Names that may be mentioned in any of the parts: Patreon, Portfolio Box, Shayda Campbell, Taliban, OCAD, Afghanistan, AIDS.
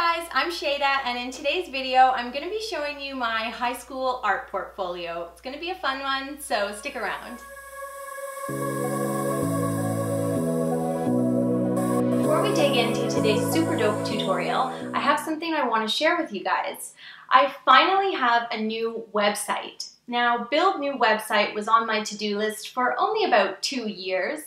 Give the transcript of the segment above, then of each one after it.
Hi guys, I'm Shayda, and in today's video I'm going to be showing you my high school art portfolio. It's going to be a fun one, so stick around. Before we dig into today's super dope tutorial, I have something I want to share with you guys. I finally have a new website. Now, build new website was on my to-do list for only about 2 years.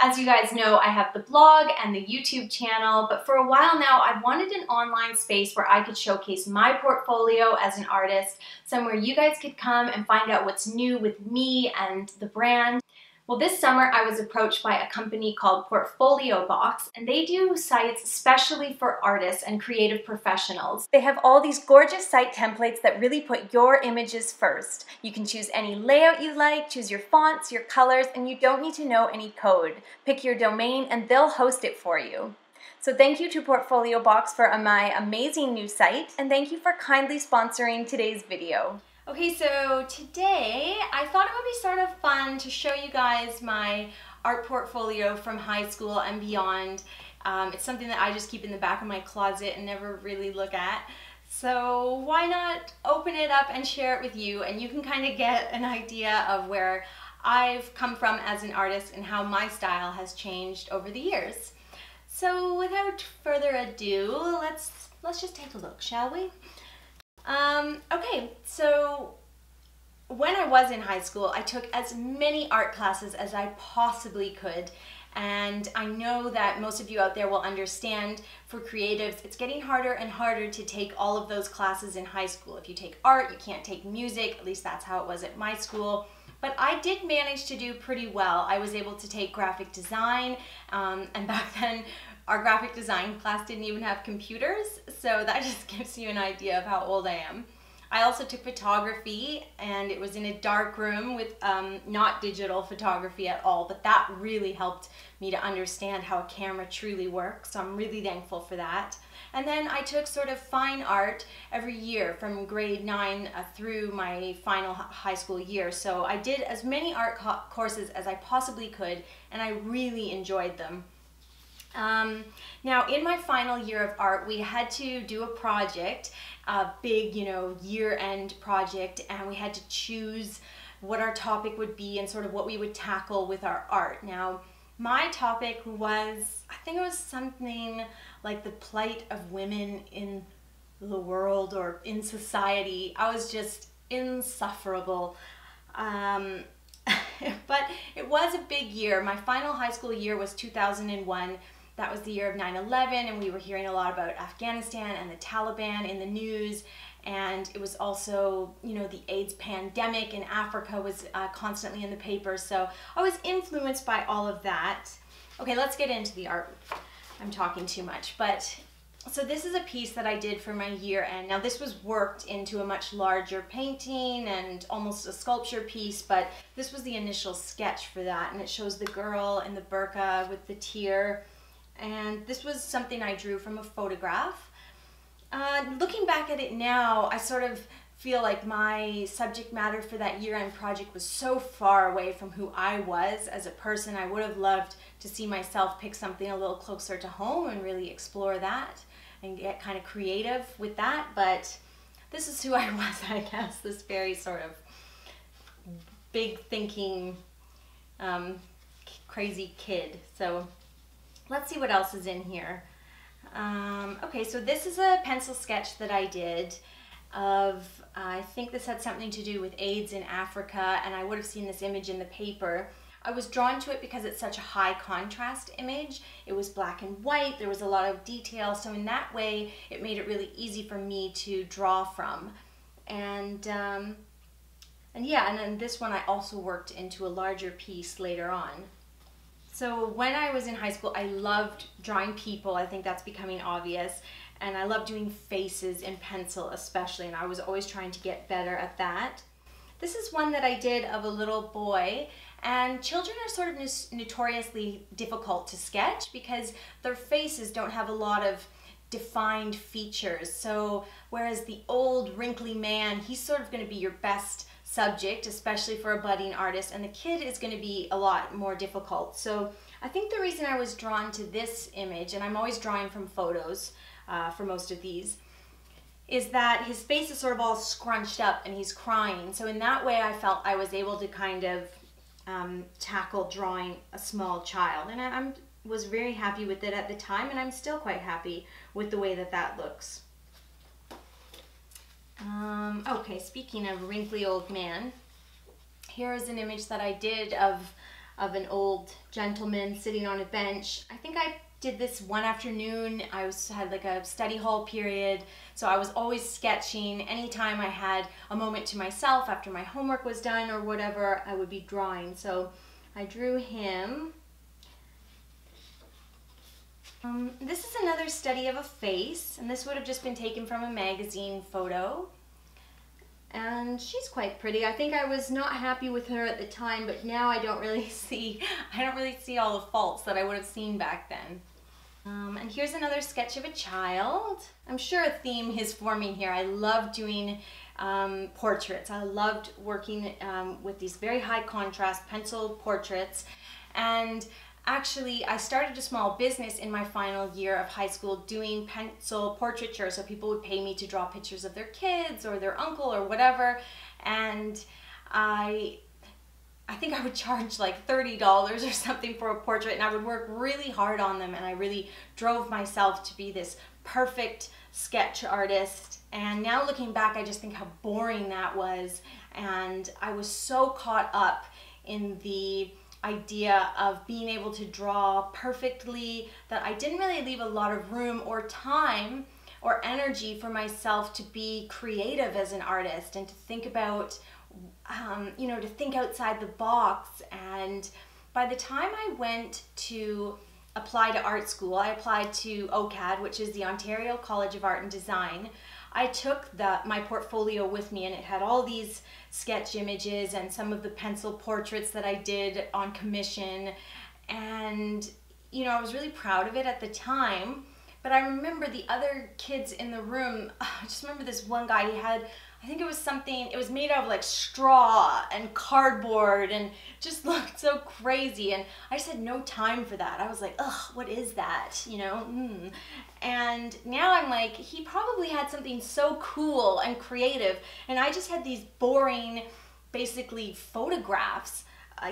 As you guys know, I have the blog and the YouTube channel, but for a while now, I've wanted an online space where I could showcase my portfolio as an artist, somewhere you guys could come and find out what's new with me and the brand. Well, this summer I was approached by a company called Portfolio Box, and they do sites especially for artists and creative professionals. They have all these gorgeous site templates that really put your images first. You can choose any layout you like, choose your fonts, your colors, and you don't need to know any code. Pick your domain and they'll host it for you. So thank you to Portfolio Box for my amazing new site, and thank you for kindly sponsoring today's video. Okay, so today I thought it would be sort of fun to show you guys my art portfolio from high school and beyond. It's something that I just keep in the back of my closet and never really look at. So why not open it up and share it with you, and you can kind of get an idea of where I've come from as an artist and how my style has changed over the years. So without further ado, let's just take a look, shall we? Okay, so when I was in high school, I took as many art classes as I possibly could, and I know that most of you out there will understand, for creatives, it's getting harder and harder to take all of those classes in high school. If you take art, you can't take music, at least that's how it was at my school. But I did manage to do pretty well. I was able to take graphic design, and back then our graphic design class didn't even have computers, so that just gives you an idea of how old I am. I also took photography, and it was in a dark room with not digital photography at all, but that really helped me to understand how a camera truly works, so I'm really thankful for that. And then I took sort of fine art every year from grade 9 through my final high school year, so I did as many art courses as I possibly could, and I really enjoyed them. Now, in my final year of art, we had to do a project, a big, you know, year-end project, and we had to choose what our topic would be and sort of what we would tackle with our art. Now, my topic was, I think it was something like the plight of women in the world or in society. I was just insufferable. But it was a big year. My final high school year was 2001. That was the year of 9/11, and we were hearing a lot about Afghanistan and the Taliban in the news. And it was also, you know, the AIDS pandemic in Africa was constantly in the paper. So I was influenced by all of that. Okay, let's get into the art. I'm talking too much, but so this is a piece that I did for my year end. Now this was worked into a much larger painting and almost a sculpture piece, but this was the initial sketch for that, and it shows the girl in the burqa with the tear, and this was something I drew from a photograph. Looking back at it now, I sort of feel like my subject matter for that year-end project was so far away from who I was as a person. I would have loved to see myself pick something a little closer to home and really explore that and get kind of creative with that, but this is who I was, I guess, this very sort of big thinking, crazy kid. So let's see what else is in here. Okay, so this is a pencil sketch that I did of, I think this had something to do with AIDS in Africa, and I would have seen this image in the paper. I was drawn to it because it's such a high contrast image. It was black and white, there was a lot of detail, so in that way it made it really easy for me to draw from. And yeah, and then this one I also worked into a larger piece later on. So when I was in high school, I loved drawing people. I think that's becoming obvious. And I love doing faces in pencil especially, and I was always trying to get better at that. This is one that I did of a little boy, and children are sort of notoriously difficult to sketch because their faces don't have a lot of defined features. So whereas the old wrinkly man, he's sort of going to be your best subject, especially for a budding artist, and the kid is going to be a lot more difficult. So I think the reason I was drawn to this image, and I'm always drawing from photos, for most of these, is that his face is sort of all scrunched up and he's crying. So in that way, I felt I was able to kind of tackle drawing a small child. And I was very happy with it at the time, and I'm still quite happy with the way that that looks. Okay, speaking of wrinkly old man, here is an image that I did of an old gentleman sitting on a bench. I think I did this one afternoon. I had like a study hall period, so I was always sketching. Anytime I had a moment to myself after my homework was done or whatever, I would be drawing. So I drew him. This is another study of a face, and this would have just been taken from a magazine photo. And she's quite pretty. I think I was not happy with her at the time, but now I don't really see all the faults that I would have seen back then. And here's another sketch of a child. I'm sure a theme is forming here. I love doing portraits. I loved working with these very high contrast pencil portraits. And actually, I started a small business in my final year of high school doing pencil portraiture, so people would pay me to draw pictures of their kids or their uncle or whatever, and I think I would charge like $30 or something for a portrait, and I would work really hard on them, and I really drove myself to be this perfect sketch artist. And now looking back, I just think how boring that was, and I was so caught up in the idea of being able to draw perfectly that I didn't really leave a lot of room or time or energy for myself to be creative as an artist and to think about, you know, to think outside the box. And by the time I went to apply to art school, I applied to OCAD, which is the Ontario College of Art and Design. I took my portfolio with me, and it had all these sketch images and some of the pencil portraits that I did on commission, and you know, I was really proud of it at the time. But I remember the other kids in the room, I just remember this one guy, he had, I think it was something, it was made out of like straw and cardboard and just looked so crazy, and I just had no time for that. I was like, ugh, what is that, you know? And now I'm like, he probably had something so cool and creative, and I just had these boring, basically photographs,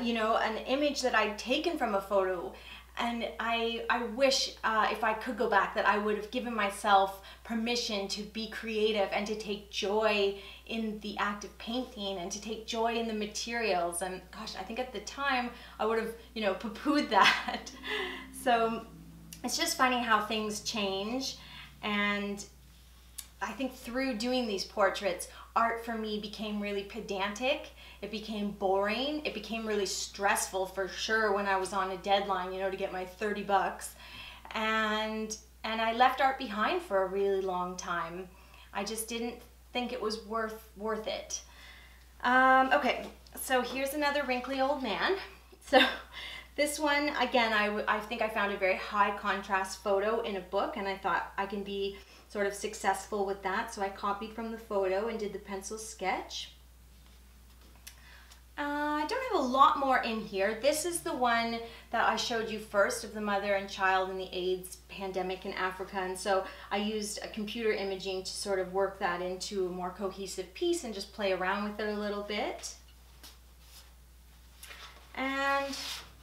you know, an image that I'd taken from a photo. And I wish if I could go back that I would have given myself permission to be creative and to take joy in the act of painting and to take joy in the materials. And gosh, I think at the time I would have, you know, poo-pooed that. So it's just funny how things change. And I think through doing these portraits, art for me became really pedantic. It became boring. It became really stressful for sure when I was on a deadline, you know, to get my 30 bucks. And I left art behind for a really long time. I just didn't think it was worth it. Okay, so here's another wrinkly old man. So this one, again, I think I found a very high contrast photo in a book, and I thought I can be sort of successful with that. So I copied from the photo and did the pencil sketch. I don't have a lot more in here. This is the one that I showed you first of the mother and child in the AIDS pandemic in Africa. And so I used a computer imaging to sort of work that into a more cohesive piece and just play around with it a little bit. And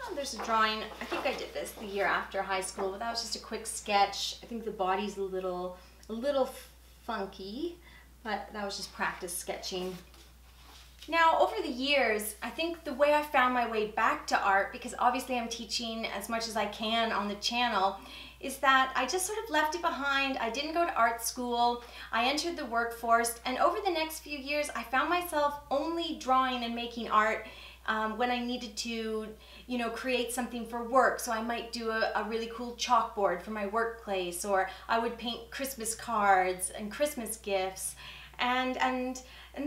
oh, there's a drawing. I think I did this the year after high school, but that was just a quick sketch. I think the body's a little funky, but that was just practice sketching. Now, over the years, I think the way I found my way back to art, because obviously I'm teaching as much as I can on the channel, is that I just sort of left it behind. I didn't go to art school. I entered the workforce, and over the next few years, I found myself only drawing and making art when I needed to, you know, create something for work. So I might do a really cool chalkboard for my workplace, or I would paint Christmas cards and Christmas gifts, and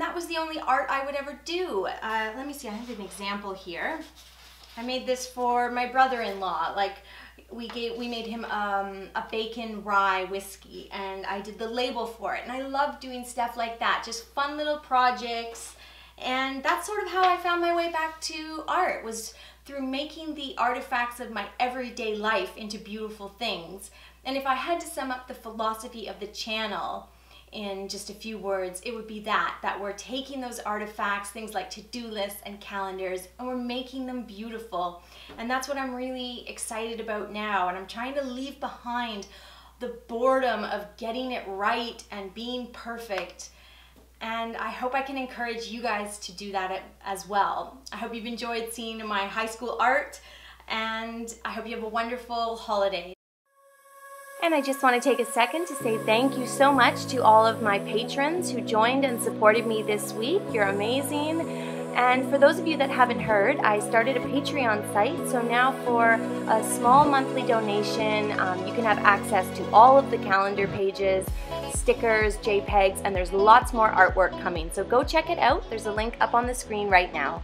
that was the only art I would ever do. Let me see, I have an example here. I made this for my brother-in-law. Like, we made him a bacon rye whiskey, and I did the label for it. And I love doing stuff like that, just fun little projects. And that's sort of how I found my way back to art, was through making the artifacts of my everyday life into beautiful things. And if I had to sum up the philosophy of the channel in just a few words, it would be that we're taking those artifacts, things like to-do lists and calendars, and we're making them beautiful. And that's what I'm really excited about now. And I'm trying to leave behind the boredom of getting it right and being perfect. And I hope I can encourage you guys to do that as well. I hope you've enjoyed seeing my high school art, and I hope you have a wonderful holiday. And I just want to take a second to say thank you so much to all of my patrons who joined and supported me this week. You're amazing. And for those of you that haven't heard, I started a Patreon site, so now for a small monthly donation, you can have access to all of the calendar pages, stickers, JPEGs, and there's lots more artwork coming. So go check it out. There's a link up on the screen right now.